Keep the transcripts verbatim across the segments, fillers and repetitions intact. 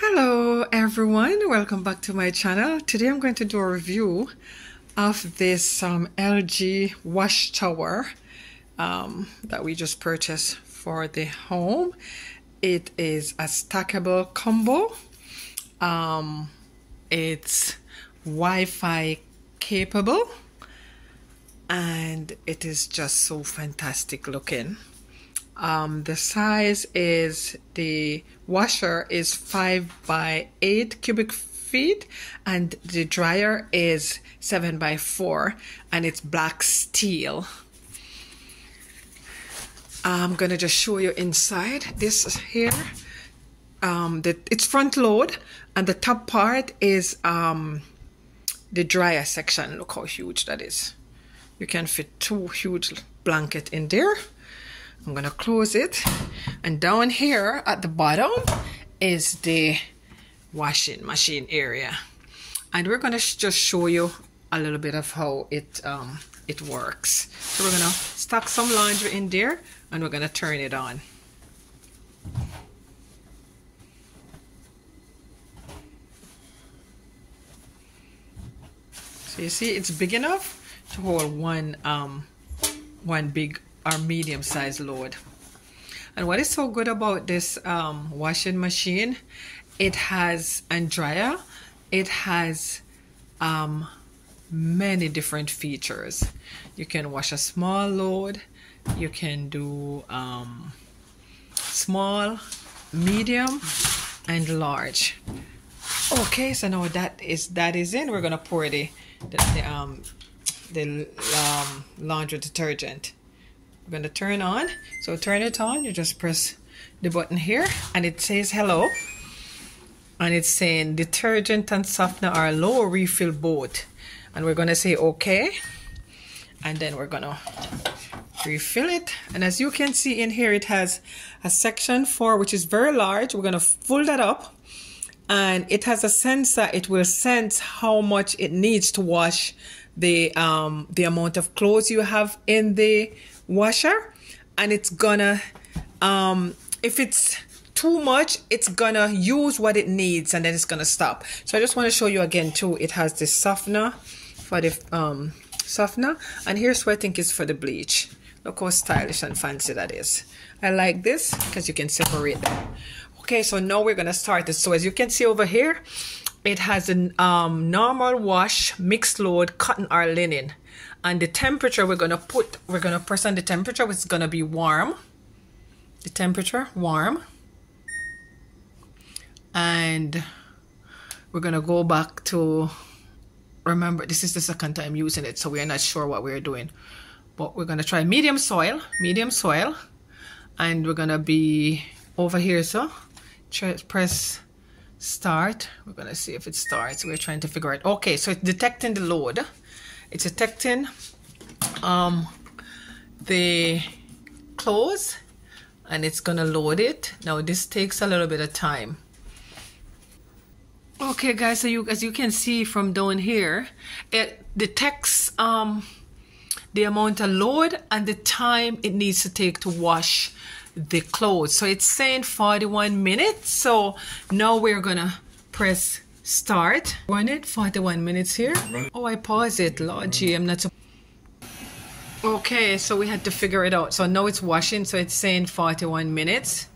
Hello everyone, welcome back to my channel. Today I'm going to do a review of this um, L G wash tower um, that we just purchased for the home. It is a stackable combo. Um, it's Wi-Fi capable and it is just so fantastic looking. Um, the size is, the washer is five by eight cubic feet and the dryer is seven by four, and it's black steel. I'm going to just show you inside. This is here, um, the, it's front load, and the top part is um, the dryer section. Look how huge that is. You can fit two huge blankets in there. I'm gonna close it, and down here at the bottom is the washing machine area, and we're gonna sh just show you a little bit of how it um, it works. So we're gonna stack some laundry in there and we're gonna turn it on. So you see it's big enough to hold one um, one big our medium-sized load. And what is so good about this um, washing machine, it has, and dryer, it has um, many different features. You can wash a small load, you can do um, small, medium, and large. Okay, so now that is that is in, we're gonna pour the the, the, um, the um, laundry detergent. I'm going to turn on. So turn it on, you just press the button here and it says hello, and it's saying detergent and softener are low, refill both, and we're going to say okay, and then we're going to refill it. And as you can see in here, it has a section for, which is very large. We're going to fold that up, and it has a sensor. It will sense how much it needs to wash the um, the amount of clothes you have in the washer, and it's gonna um if it's too much, it's gonna use what it needs and then it's gonna stop. So I just want to show you again too, it has this softener for the um softener, and here's where I think it's for the bleach. Look how stylish and fancy that is. I like this because you can separate them. Okay, so now we're gonna start this. So as you can see over here, it has a um, normal wash, mixed load, cotton or linen. And the temperature we're gonna put, we're gonna press on the temperature, which is gonna be warm. The temperature, warm. And we're gonna go back to, remember, this is the second time using it, so we're not sure what we're doing. But we're gonna try medium soil, medium soil. And we're gonna be over here, so press start. We're gonna see if it starts. We're trying to figure it. Okay, so it's detecting the load, it's detecting um the clothes, and it's gonna load it. Now this takes a little bit of time. Okay guys, so you as you can see from down here, it detects um the amount of load and the time it needs to take to wash the clothes. So it's saying forty-one minutes. So now we're gonna press start. Run it, forty-one minutes here. Oh, I paused it. Lord gee, I'm not so. Okay, so we had to figure it out. So now it's washing. So it's saying forty-one minutes.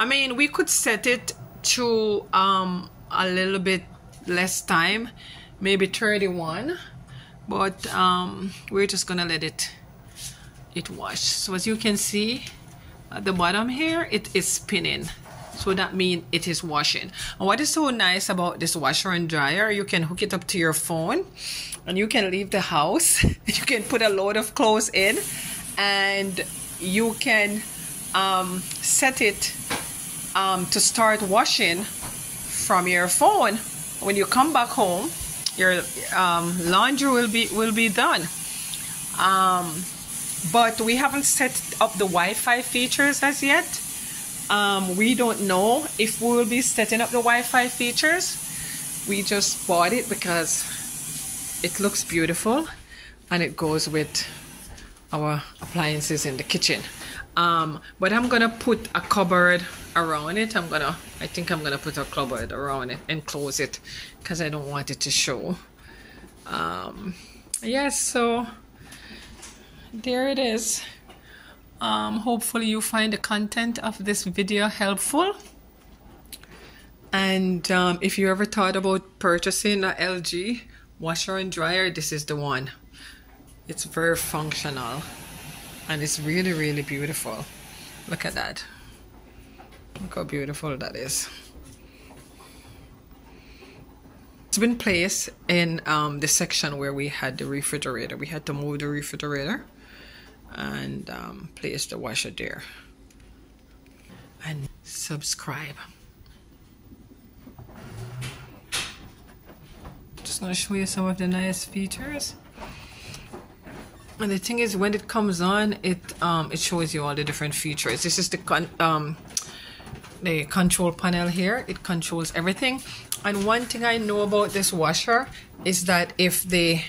I mean, we could set it to um a little bit less time, maybe thirty-one, but um we're just gonna let it it wash. So as you can see at the bottom here, it is spinning, so that means it is washing. And what is so nice about this washer and dryer, you can hook it up to your phone and you can leave the house. You can put a load of clothes in and you can um, set it um, to start washing from your phone. When you come back home, your um, laundry will be will be done. um, But we haven't set up the Wi-Fi features as yet. Um, we don't know if we will be setting up the Wi-Fi features. We just bought it because it looks beautiful and it goes with our appliances in the kitchen. um but I'm gonna put a cupboard around it. I'm gonna I think I'm gonna put a cupboard around it and close it because I don't want it to show. Um yes, yeah, so there it is. Um hopefully you find the content of this video helpful, and um, if you ever thought about purchasing a L G washer and dryer, this is the one. It's very functional and it's really really beautiful. Look at that, look how beautiful that is. It's been placed in um, the section where we had the refrigerator. We had to move the refrigerator and um, place the washer there. And subscribe. Just gonna show you some of the nice features. And the thing is, when it comes on, it um, it shows you all the different features. This is the con um, the control panel here. It controls everything. And one thing I know about this washer is that if the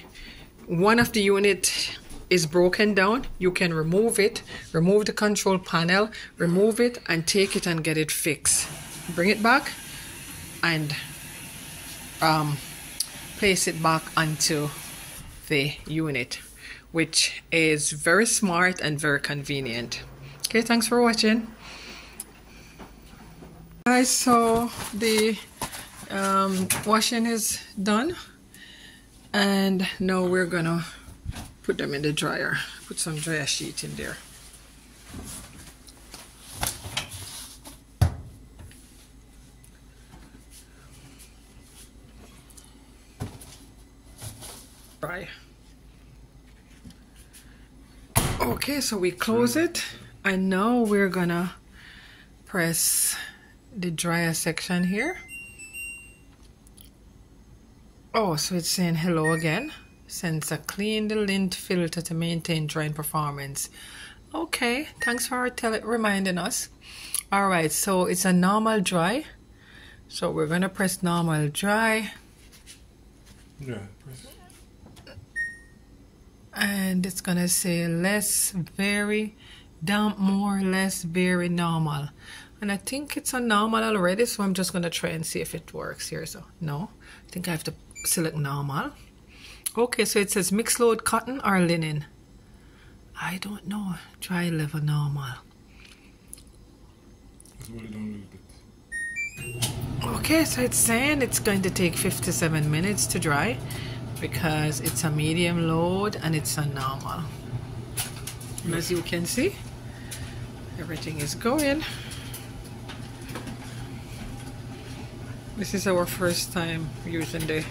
one of the unit is broken down, you can remove it, remove the control panel, remove it and take it and get it fixed. Bring it back and um, place it back onto the unit, which is very smart and very convenient. Okay, thanks for watching. Guys, so the um, washing is done and now we're gonna put them in the dryer. Put some dryer sheet in there. Dry. Okay, so we close it and now we're gonna press the dryer section here. Oh, so it's saying hello again. Sensor, clean the lint filter to maintain drying performance. Okay, thanks for tell reminding us. All right, so it's a normal dry. So we're gonna press normal dry. Yeah. Press. And it's gonna say less, very damp, more, less, very normal. And I think it's a normal already, so I'm just gonna try and see if it works here. So no, I think I have to select normal. Okay, so it says mixed load cotton or linen. I don't know. Dry level normal. Okay, so it's saying it's going to take fifty-seven minutes to dry because it's a medium load and it's a normal. And as you can see, everything is going. This is our first time using the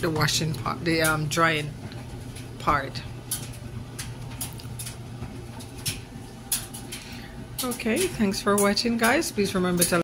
the washing part, the um, drying part. Okay, thanks for watching guys. Please remember to